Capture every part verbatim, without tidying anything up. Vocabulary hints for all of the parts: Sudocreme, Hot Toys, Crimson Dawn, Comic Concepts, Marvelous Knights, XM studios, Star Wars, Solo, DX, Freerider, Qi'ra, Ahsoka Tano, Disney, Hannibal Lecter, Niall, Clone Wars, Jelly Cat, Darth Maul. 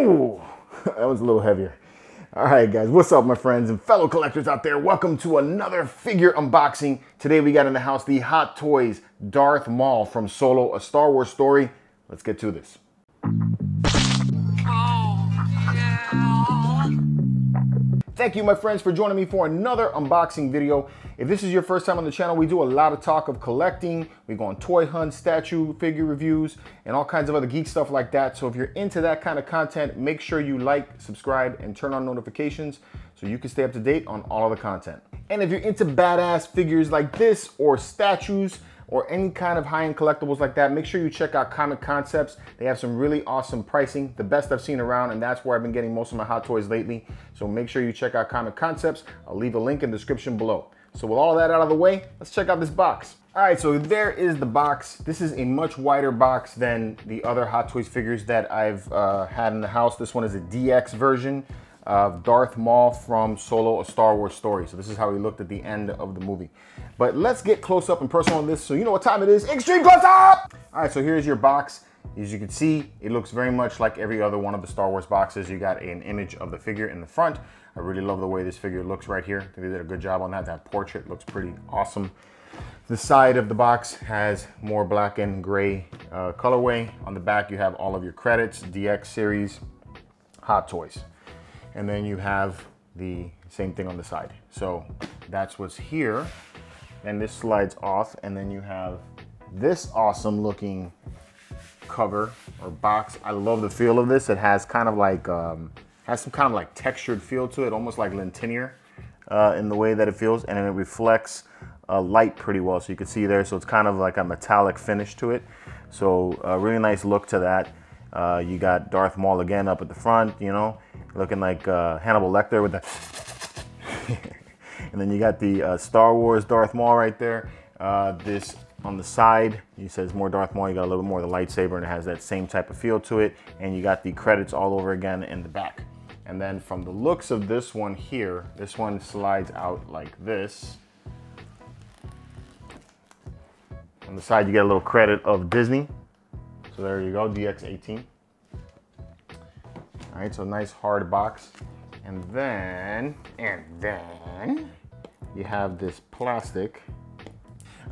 Ooh, that was a little heavier. All right, guys, what's up, my friends and fellow collectors out there? Welcome to another figure unboxing. Today we got in the house the Hot Toys Darth Maul from Solo, a Star Wars story. Let's get to this. Thank you, my friends, for joining me for another unboxing video. If this is your first time on the channel, we do a lot of talk of collecting. We go on toy hunts, statue figure reviews, and all kinds of other geek stuff like that. So if you're into that kind of content, make sure you like, subscribe, and turn on notifications so you can stay up to date on all of the content. And if you're into badass figures like this, or statues, or any kind of high-end collectibles like that, make sure you check out Comic Concepts. They have some really awesome pricing, the best I've seen around, and that's where I've been getting most of my Hot Toys lately. So make sure you check out Comic Concepts. I'll leave a link in the description below. So with all that out of the way, let's check out this box. All right, so there is the box. This is a much wider box than the other Hot Toys figures that I've uh, had in the house. This one is a D X version of Darth Maul from Solo, a Star Wars story. So this is how he looked at the end of the movie. But let's get close up and personal on this so you know what time it is. Extreme close up! All right, so here's your box. As you can see, it looks very much like every other one of the Star Wars boxes. You got an image of the figure in the front. I really love the way this figure looks right here. I think they did a good job on that. That portrait looks pretty awesome. The side of the box has more black and gray uh, colorway. On the back, you have all of your credits, D X series, Hot Toys. And then you have the same thing on the side. So that's what's here. And this slides off. And then you have this awesome looking cover or box. I love the feel of this. It has kind of like, um, has some kind of like textured feel to it, almost like lenticular uh, in the way that it feels. And then it reflects uh, light pretty well. So you can see there. So it's kind of like a metallic finish to it. So a really nice look to that. Uh, you got Darth Maul again up at the front, you know, looking like uh, Hannibal Lecter with the... And then you got the uh, Star Wars Darth Maul right there. Uh, this on the side, he says more Darth Maul. You got a little bit more of the lightsaber and it has that same type of feel to it. And you got the credits all over again in the back. And then from the looks of this one here, this one slides out like this. On the side, you get a little credit of Disney. So there you go, D X eighteen. All right, so nice hard box. And then, and then you have this plastic.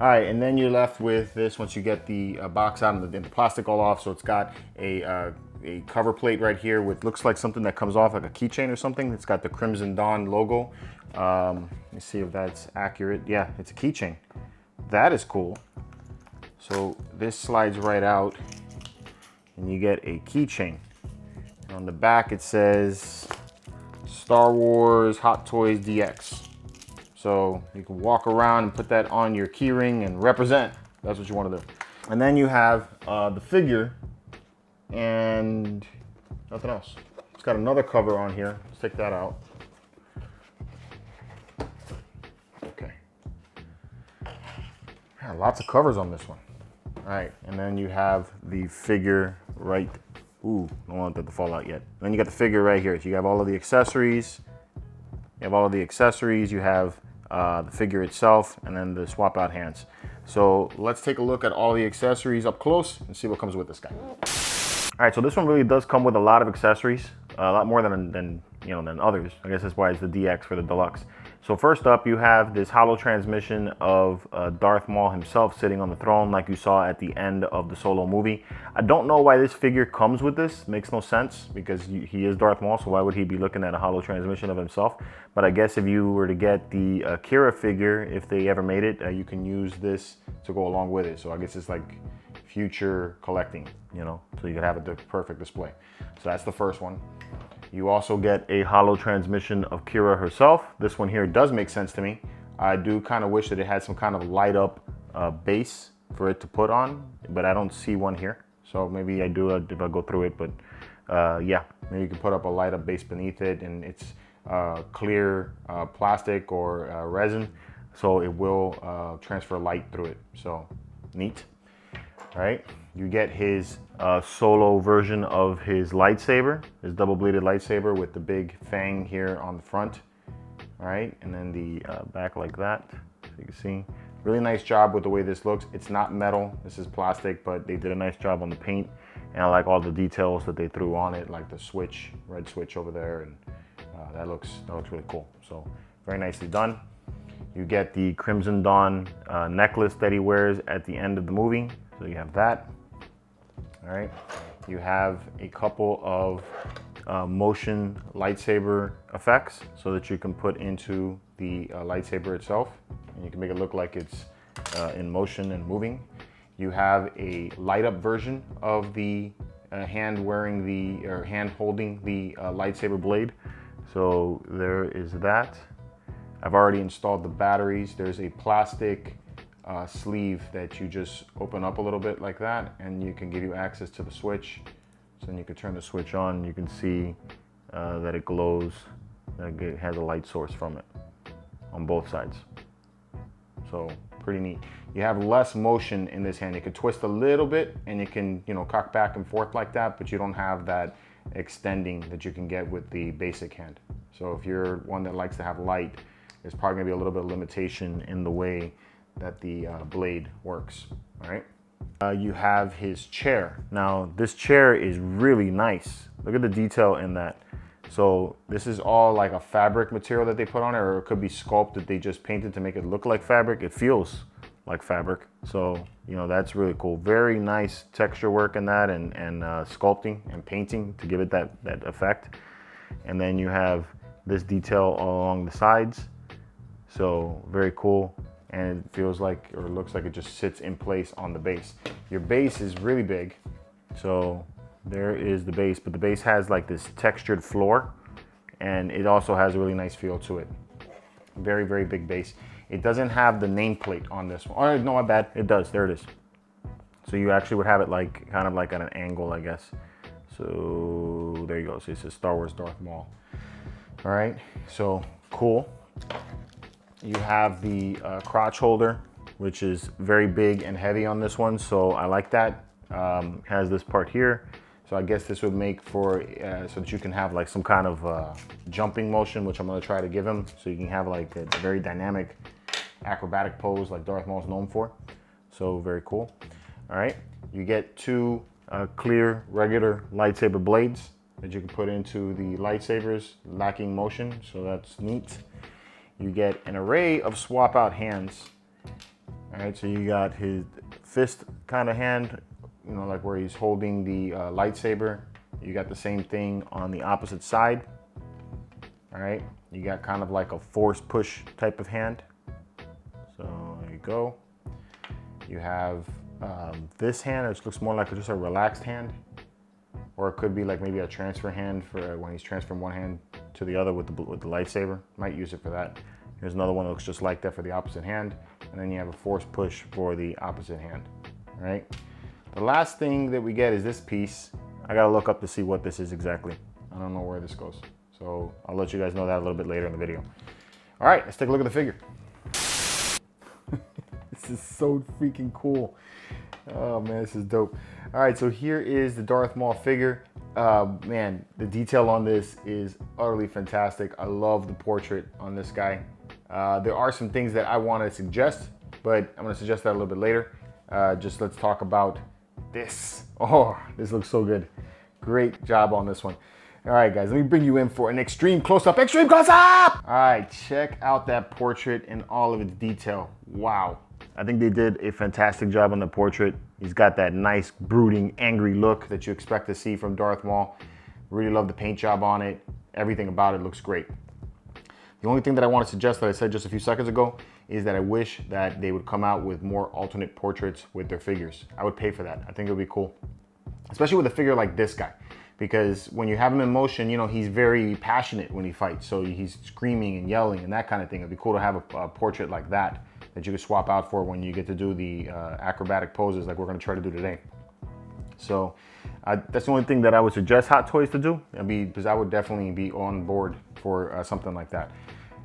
All right, and then you're left with this once you get the uh, box out and the, the plastic all off. So it's got a, uh, a cover plate right here with looks like something that comes off like a keychain or something. It's got the Crimson Dawn logo. Um, let me see if that's accurate. Yeah, it's a keychain. That is cool. So this slides right out. And you get a keychain. On the back it says Star Wars Hot Toys D X. So you can walk around and put that on your key ring and represent. That's what you want to do. And then you have uh, the figure and nothing else. It's got another cover on here. Let's take that out. Okay. Man, lots of covers on this one. All right, and then you have the figure right, ooh, don't want that to fall out yet. And then you got the figure right here. So you have all of the accessories, you have all of the accessories, you have uh, the figure itself, and then the swap out hands. So let's take a look at all the accessories up close and see what comes with this guy. All right, so this one really does come with a lot of accessories, a lot more than, than, you know, than others. I guess that's why it's the D X for the Deluxe. So first up, you have this hollow transmission of uh, Darth Maul himself sitting on the throne like you saw at the end of the Solo movie. I don't know why this figure comes with this. Makes no sense because he is Darth Maul, so why would he be looking at a hollow transmission of himself? But I guess if you were to get the uh, Qi'ra figure, if they ever made it, uh, you can use this to go along with it. So I guess it's like future collecting, you know, so you could have a perfect display. So that's the first one. You also get a hollow transmission of Qi'ra herself. This one here does make sense to me. I do kind of wish that it had some kind of light up uh, base for it to put on, but I don't see one here. So maybe I do uh, if I go through it, but uh, yeah, maybe you can put up a light up base beneath it and it's uh, clear uh, plastic or uh, resin. So it will uh, transfer light through it. So neat. All right, you get his uh, Solo version of his lightsaber, his double-bladed lightsaber with the big fang here on the front. All right, and then the uh, back like that, so you can see. Really nice job with the way this looks. It's not metal, this is plastic, but they did a nice job on the paint. And I like all the details that they threw on it, like the switch, red switch over there, and uh, that looks that looks really cool. So very nicely done. You get the Crimson Dawn uh, necklace that he wears at the end of the movie. So you have that. All right. You have a couple of uh, motion lightsaber effects so that you can put into the uh, lightsaber itself, and you can make it look like it's uh, in motion and moving. You have a light up version of the uh, hand wearing the, or hand holding the uh, lightsaber blade. So there is that. I've already installed the batteries. There's a plastic uh, sleeve that you just open up a little bit like that, and you can give you access to the switch. So then you can turn the switch on. You can see uh, that it glows, that it has a light source from it on both sides. So pretty neat. You have less motion in this hand. It could twist a little bit, and it can, you know, cock back and forth like that, but you don't have that extending that you can get with the basic hand. So if you're one that likes to have light, there's probably gonna be a little bit of limitation in the way that the uh, blade works, all right? Uh, you have his chair. Now, this chair is really nice. Look at the detail in that. So this is all like a fabric material that they put on it, or it could be sculpted. They just painted to make it look like fabric. It feels like fabric. So, you know, that's really cool. Very nice texture work in that, and, and uh, sculpting and painting to give it that, that effect. And then you have this detail all along the sides. So very cool. And it feels like, or looks like it just sits in place on the base. Your base is really big. So there is the base, but the base has like this textured floor, and it also has a really nice feel to it. Very, very big base. It doesn't have the nameplate on this one. Oh, no, my bad. It does. There it is. So you actually would have it like kind of like at an angle, I guess. So there you go. So it says Star Wars Darth Maul. All right. So cool. You have the uh, crotch holder, which is very big and heavy on this one. So I like that. Um, has this part here. So I guess this would make for, uh, so that you can have like some kind of uh, jumping motion, which I'm gonna try to give him. So you can have like a very dynamic acrobatic pose like Darth Maul's known for. So very cool. All right, you get two uh, clear regular lightsaber blades that you can put into the lightsabers, lacking motion. So that's neat. You get an array of swap out hands. All right, so you got his fist kind of hand, you know, like where he's holding the uh, lightsaber. You got the same thing on the opposite side. All right, you got kind of like a force push type of hand. So there you go. You have um, this hand, which looks more like just a relaxed hand, or it could be like maybe a transfer hand for when he's transferring one hand to the other with the, with the lightsaber. Might use it for that. Here's another one that looks just like that for the opposite hand. And then you have a force push for the opposite hand, all right? The last thing that we get is this piece. I gotta look up to see what this is exactly. I don't know where this goes. So I'll let you guys know that a little bit later in the video. All right, let's take a look at the figure. This is so freaking cool. Oh man, this is dope. All right, so here is the Darth Maul figure. Uh, man, the detail on this is utterly fantastic. I love the portrait on this guy. Uh, there are some things that I wanna suggest, but I'm gonna suggest that a little bit later. Uh, just let's talk about this. Oh, this looks so good. Great job on this one. All right, guys, let me bring you in for an extreme close-up. Extreme close-up! All right, check out that portrait in all of its detail. Wow. I think they did a fantastic job on the portrait. He's got that nice, brooding, angry look that you expect to see from Darth Maul. Really love the paint job on it. Everything about it looks great. The only thing that I want to suggest that I said just a few seconds ago is that I wish that they would come out with more alternate portraits with their figures. I would pay for that. I think it would be cool, especially with a figure like this guy, because when you have him in motion, you know, he's very passionate when he fights. So he's screaming and yelling and that kind of thing. It'd be cool to have a, a portrait like that that you could swap out for when you get to do the uh, acrobatic poses like we're gonna try to do today. So uh, that's the only thing that I would suggest Hot Toys to do. I mean, because I would definitely be on board for uh, something like that.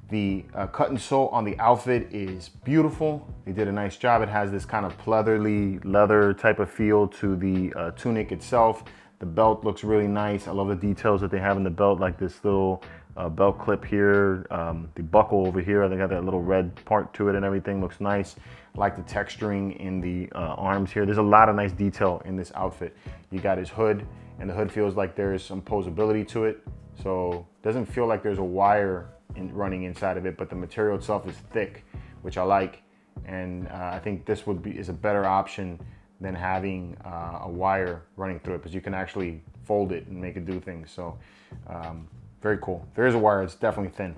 The uh, cut and sew on the outfit is beautiful. They did a nice job. It has this kind of pleatherly leather type of feel to the uh, tunic itself. The belt looks really nice. I love the details that they have in the belt, like this little uh, belt clip here, um, the buckle over here. They got that little red part to it and everything looks nice. I like the texturing in the uh, arms here. There's a lot of nice detail in this outfit. You got his hood, and the hood feels like there is some posability to it. So it doesn't feel like there's a wire in, running inside of it, but the material itself is thick, which I like. And uh, I think this would be is a better option than having uh, a wire running through it, because you can actually fold it and make it do things. So um, very cool. If there is a wire, it's definitely thin.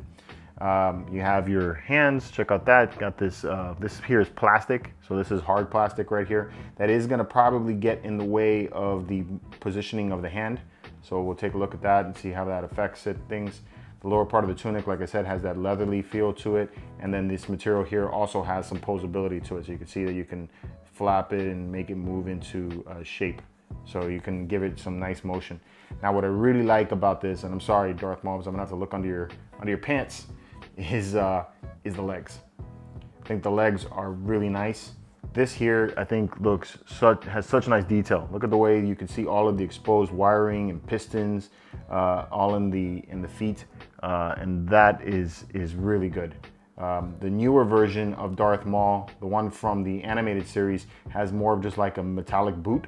Um, you have your hands, check out that. Got this, uh, this here is plastic. So this is hard plastic right here. That is gonna probably get in the way of the positioning of the hand. So we'll take a look at that and see how that affects it, things. The lower part of the tunic, like I said, has that leathery feel to it. And then this material here also has some posability to it. So you can see that you can flap it and make it move into uh, shape. So you can give it some nice motion. Now, what I really like about this, and I'm sorry, Darth Maul, I'm gonna have to look under your, under your pants, is, uh, is the legs. I think the legs are really nice. This here, I think looks such, has such nice detail. Look at the way you can see all of the exposed wiring and pistons, uh, all in the in the feet, uh, and that is is really good. Um, the newer version of Darth Maul, the one from the animated series, has more of just like a metallic boot,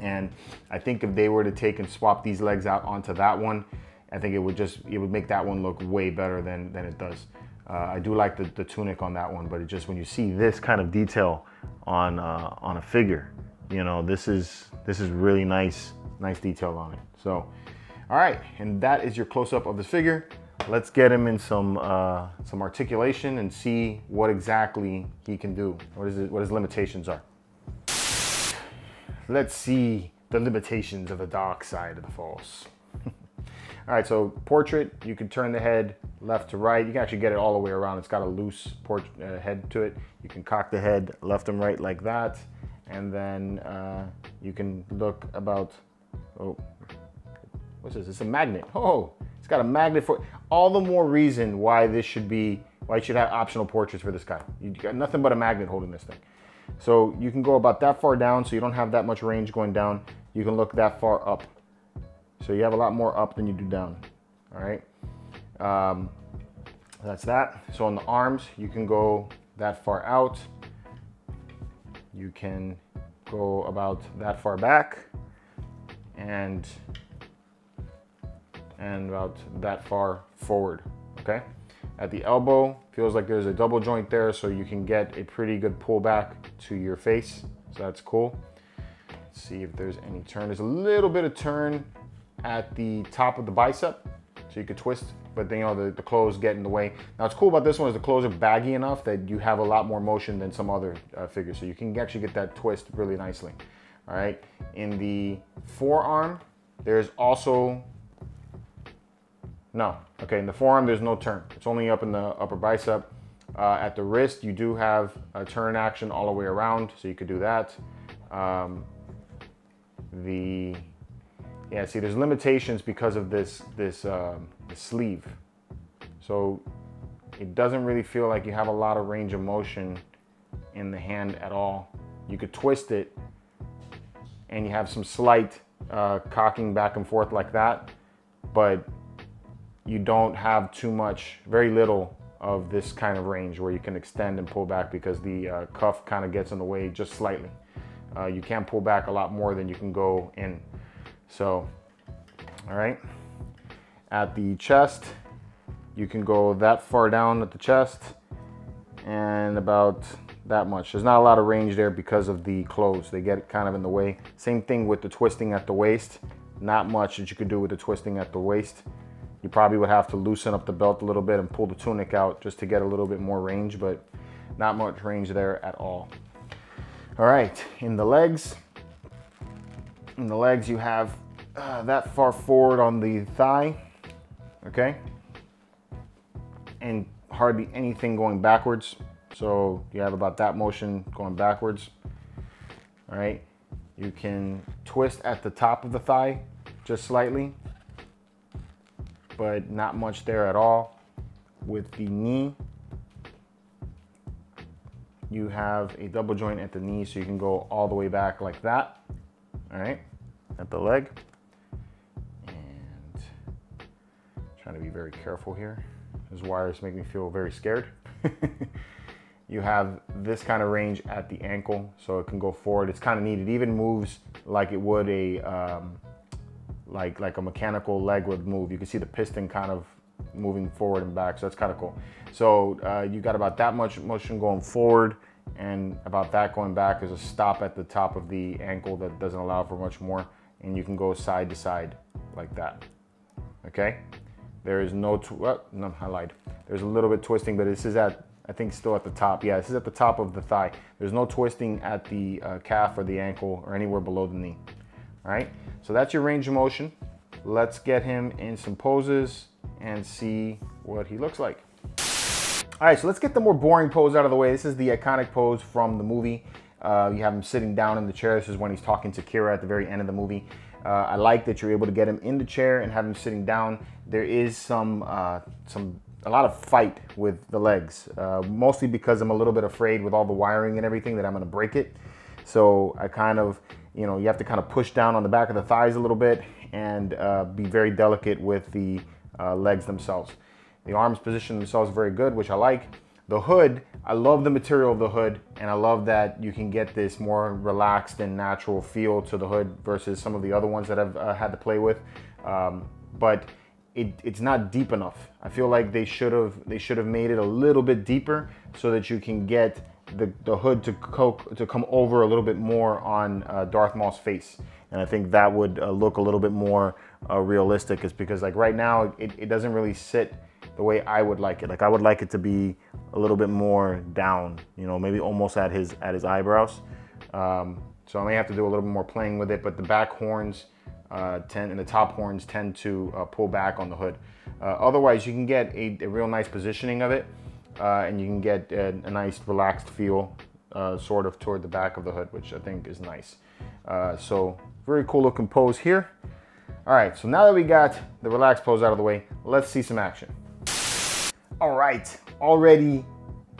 and I think if they were to take and swap these legs out onto that one, I think it would just it would make that one look way better than than it does. Uh, I do like the, the tunic on that one, but it just, when you see this kind of detail on uh, on a figure, you know, this is this is really nice, nice detail on it. So, all right, and that is your close-up of this figure. Let's get him in some uh, some articulation and see what exactly he can do. What is it? What his limitations are. Let's see the limitations of the dark side of the Force. All right, so portrait, you can turn the head left to right. You can actually get it all the way around. It's got a loose port uh, head to it. You can cock the head left and right like that. And then uh, you can look about, oh, what's this? It's a magnet. Oh, it's got a magnet for, all the more reason why this should be, why you should have optional portraits for this guy. You got nothing but a magnet holding this thing. So you can go about that far down, so you don't have that much range going down. You can look that far up. So you have a lot more up than you do down, all right? Um, that's that. So on the arms, you can go that far out. You can go about that far back and, and about that far forward, okay? At the elbow, feels like there's a double joint there, so you can get a pretty good pullback to your face. So that's cool. Let's see if there's any turn. There's a little bit of turn at the top of the bicep, so you could twist, but then, you know, the, the clothes get in the way. Now, what's cool about this one is the clothes are baggy enough that you have a lot more motion than some other uh, figures, so you can actually get that twist really nicely. All right, in the forearm, there's also, no, okay, in the forearm, there's no turn. It's only up in the upper bicep. Uh, at the wrist, you do have a turn action all the way around, so you could do that. Um, the Yeah, see, there's limitations because of this this um, the sleeve. So it doesn't really feel like you have a lot of range of motion in the hand at all. You could twist it, and you have some slight uh, cocking back and forth like that, but you don't have too much, very little of this kind of range where you can extend and pull back, because the uh, cuff kind of gets in the way just slightly. Uh, you can pull back a lot more than you can go in. So, all right, at the chest, you can go that far down at the chest and about that much. There's not a lot of range there because of the clothes. They get kind of in the way. Same thing with the twisting at the waist. Not much that you could do with the twisting at the waist. You probably would have to loosen up the belt a little bit and pull the tunic out just to get a little bit more range, but not much range there at all. All right, in the legs, in the legs, you have Uh, that far forward on the thigh, okay, and hardly anything going backwards, so you have about that motion going backwards. All right, you can twist at the top of the thigh just slightly, but not much there at all. With the knee, you have a double joint at the knee, so you can go all the way back like that. All right, at the leg. And I'm trying to be very careful here. Those wires make me feel very scared. You have this kind of range at the ankle, so it can go forward. It's kind of neat. It even moves like it would a um, like like a mechanical leg would move. You can see the piston kind of moving forward and back, so that's kind of cool. So uh, you got about that much motion going forward, and about that going back. There's a stop at the top of the ankle that doesn't allow for much more, and you can go side to side like that. Okay, there is no tw oh, no, I lied. There's a little bit twisting, but this is at, I think, still at the top. Yeah, this is at the top of the thigh. There's no twisting at the uh, calf or the ankle or anywhere below the knee. All right, so that's your range of motion. Let's get him in some poses and see what he looks like. All right, so let's get the more boring pose out of the way. This is the iconic pose from the movie. Uh, you have him sitting down in the chair. This is when he's talking to Qi'ra at the very end of the movie. Uh, I like that you're able to get him in the chair and have him sitting down. There is some, uh, some, a lot of fight with the legs, uh, mostly because I'm a little bit afraid with all the wiring and everything that I'm gonna break it. So I kind of, you know, you have to kind of push down on the back of the thighs a little bit and uh, be very delicate with the uh, legs themselves. The arms position themselves very good, which I like. The hood, I love the material of the hood, and I love that you can get this more relaxed and natural feel to the hood versus some of the other ones that I've uh, had to play with. Um, but It, it's not deep enough. I feel like they should have they should have made it a little bit deeper so that you can get the, the hood to, co to come over a little bit more on uh, Darth Maul's face. And I think that would uh, look a little bit more uh, realistic, is because like right now, it, it doesn't really sit the way I would like it. Like I would like it to be a little bit more down, you know, maybe almost at his, at his eyebrows. Um, so I may have to do a little bit more playing with it, but the back horns, Uh, tend, and the top horns tend to uh, pull back on the hood. Uh, otherwise, you can get a, a real nice positioning of it, uh, and you can get a, a nice relaxed feel uh, sort of toward the back of the hood, which I think is nice. Uh, so very cool looking pose here. All right, so now that we got the relaxed pose out of the way, let's see some action. All right, already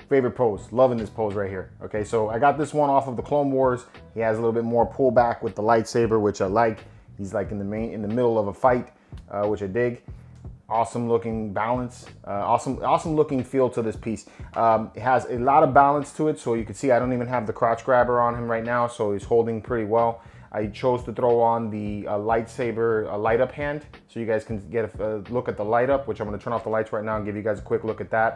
favorite pose, loving this pose right here. Okay, so I got this one off of the Clone Wars. He has a little bit more pullback with the lightsaber, which I like. He's like in the main, in the middle of a fight, uh, which I dig. Awesome looking balance, uh, awesome, awesome looking feel to this piece. Um, it has a lot of balance to it, so you can see I don't even have the crotch grabber on him right now, so he's holding pretty well. I chose to throw on the uh, lightsaber uh, light up hand, so you guys can get a, a look at the light up, which I'm gonna turn off the lights right now and give you guys a quick look at that.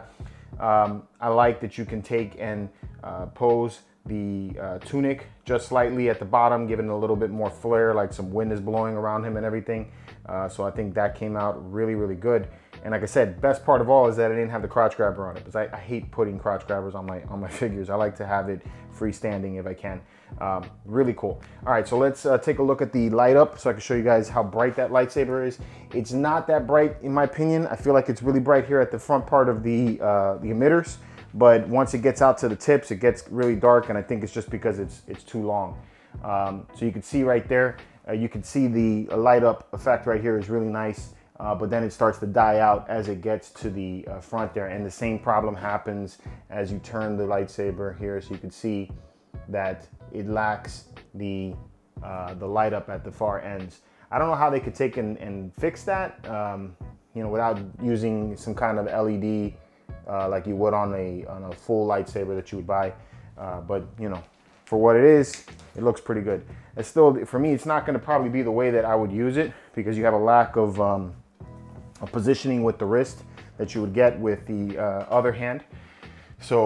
Um, I like that you can take and uh, pose the uh, tunic just slightly at the bottom, giving it a little bit more flare, like some wind is blowing around him and everything. Uh, so I think that came out really, really good. And like I said, best part of all is that I didn't have the crotch grabber on it, because I, I hate putting crotch grabbers on my on my figures. I like to have it freestanding if I can. Um, really cool. All right, so let's uh, take a look at the light up so I can show you guys how bright that lightsaber is. It's not that bright in my opinion. I feel like it's really bright here at the front part of the, uh, the emitters. But once it gets out to the tips, it gets really dark, and I think it's just because it's it's too long. Um, so you can see right there, uh, you can see the light up effect right here is really nice, uh, but then it starts to die out as it gets to the uh, front there. And the same problem happens as you turn the lightsaber here. So you can see that it lacks the, uh, the light up at the far ends. I don't know how they could take and, and fix that, um, you know, without using some kind of L E D Uh, like you would on a on a full lightsaber that you would buy, uh, but you know, for what it is, it looks pretty good. It's still, for me, it's not going to probably be the way that I would use it, because you have a lack of um, a positioning with the wrist that you would get with the uh, other hand. So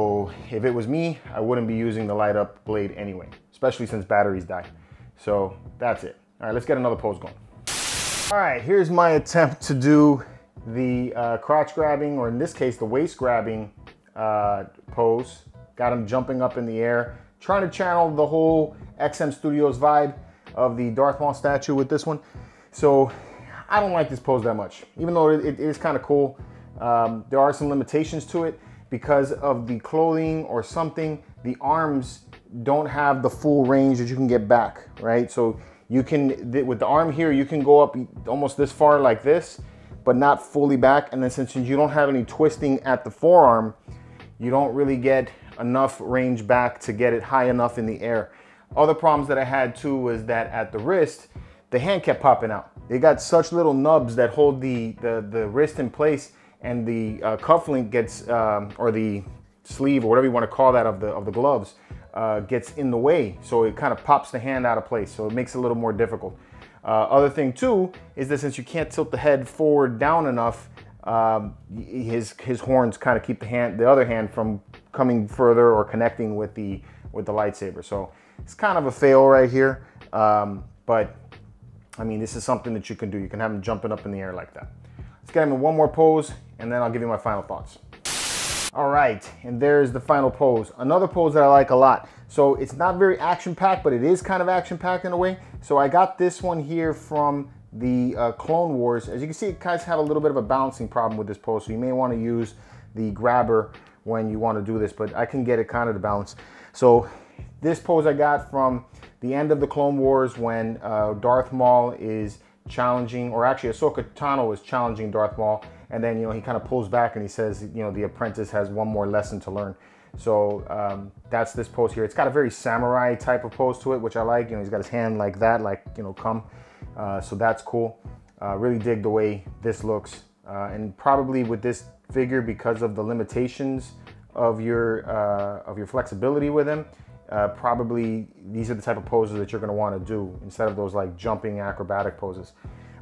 if it was me, I wouldn't be using the light up blade anyway, especially since batteries die. So that's it. All right, let's get another pose going. All right, here's my attempt to do the uh, crotch grabbing, or in this case, the waist grabbing uh, pose. Got him jumping up in the air, trying to channel the whole X M Studios vibe of the Darth Maul statue with this one. So I don't like this pose that much, even though it, it is kind of cool. Um, there are some limitations to it because of the clothing or something. The arms don't have the full range that you can get back, right? So you can, with the arm here, you can go up almost this far like this, but not fully back. And then since you don't have any twisting at the forearm, you don't really get enough range back to get it high enough in the air. Other problems that I had too was that at the wrist, the hand kept popping out. It got such little nubs that hold the, the, the wrist in place, and the uh, cufflink gets, um, or the sleeve, or whatever you want to call that, of the, of the gloves, uh, gets in the way. So it kind of pops the hand out of place. So it makes it a little more difficult. Uh, other thing too, is that since you can't tilt the head forward down enough, um, his, his horns kind of keep the hand, the other hand from coming further or connecting with the, with the lightsaber. So it's kind of a fail right here. Um, but I mean, this is something that you can do. You can have him jumping up in the air like that. Let's get him in one more pose, and then I'll give you my final thoughts. All right, and there's the final pose. Another pose that I like a lot. So it's not very action-packed, but it is kind of action-packed in a way. So I got this one here from the uh, Clone Wars. As you can see, it kind of have a little bit of a balancing problem with this pose, so you may want to use the grabber when you want to do this, but I can get it kind of to balance. So this pose I got from the end of the Clone Wars, when uh, Darth Maul is challenging, or actually Ahsoka Tano is challenging Darth Maul, and then, you know, he kind of pulls back and he says, you know, the apprentice has one more lesson to learn. So um, that's this pose here. It's got a very samurai type of pose to it, which I like. You know, he's got his hand like that, like, you know, come. Uh, so that's cool. Uh, really dig the way this looks. Uh, and probably with this figure, because of the limitations of your, uh, of your flexibility with him, Uh, probably these are the type of poses that you're going to want to do instead of those like jumping acrobatic poses.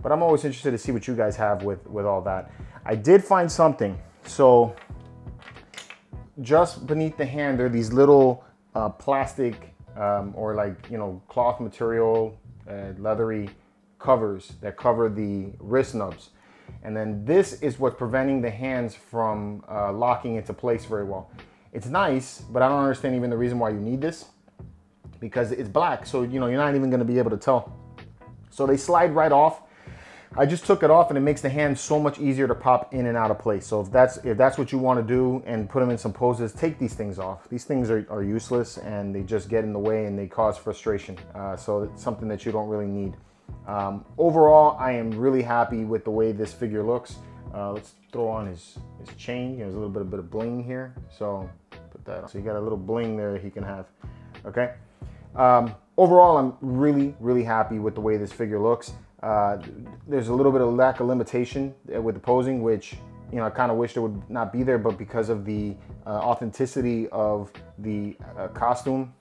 But I'm always interested to see what you guys have with, with all that. I did find something. So just beneath the hand, there are these little uh, plastic um, or like, you know, cloth material, uh, leathery covers that cover the wrist nubs. And then this is what's preventing the hands from uh, locking into place very well. It's nice, but I don't understand even the reason why you need this, because it's black. So, you know, you're not even going to be able to tell. So they slide right off. I just took it off, and it makes the hand so much easier to pop in and out of place. So if that's, if that's what you want to do and put them in some poses, take these things off. These things are, are useless, and they just get in the way and they cause frustration. Uh, so it's something that you don't really need. Um, overall, I am really happy with the way this figure looks. Uh, let's throw on his, his chain. There's a little bit, a bit of bling here. So put that on. So you got a little bling there that he can have. Okay. Um, overall, I'm really, really happy with the way this figure looks. Uh, there's a little bit of lack of limitation with the posing, which, you know, I kind of wish it would not be there, but because of the uh, authenticity of the uh, costume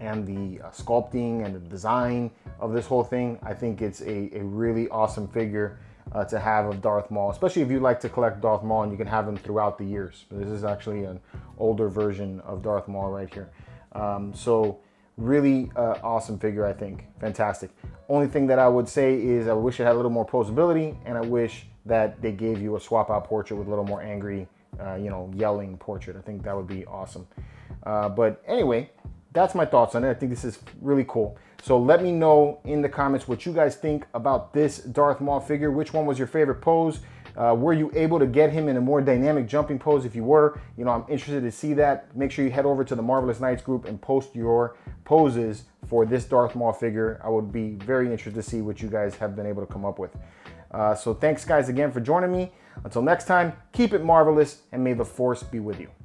and the uh, sculpting and the design of this whole thing, I think it's a, a really awesome figure Uh, to have of Darth Maul, especially if you like to collect Darth Maul and you can have them throughout the years. But this is actually an older version of Darth Maul right here. Um, so really uh, awesome figure, I think. Fantastic. Only thing that I would say is I wish it had a little more posability, and I wish that they gave you a swap out portrait with a little more angry, uh, you know, yelling portrait. I think that would be awesome. Uh, but anyway, that's my thoughts on it. I think this is really cool. So let me know in the comments what you guys think about this Darth Maul figure. Which one was your favorite pose? Uh, were you able to get him in a more dynamic jumping pose? If you were, you know, I'm interested to see that. Make sure you head over to the Marvelous Knights group and post your poses for this Darth Maul figure. I would be very interested to see what you guys have been able to come up with. Uh, so thanks guys again for joining me. Until next time, keep it marvelous, and may the Force be with you.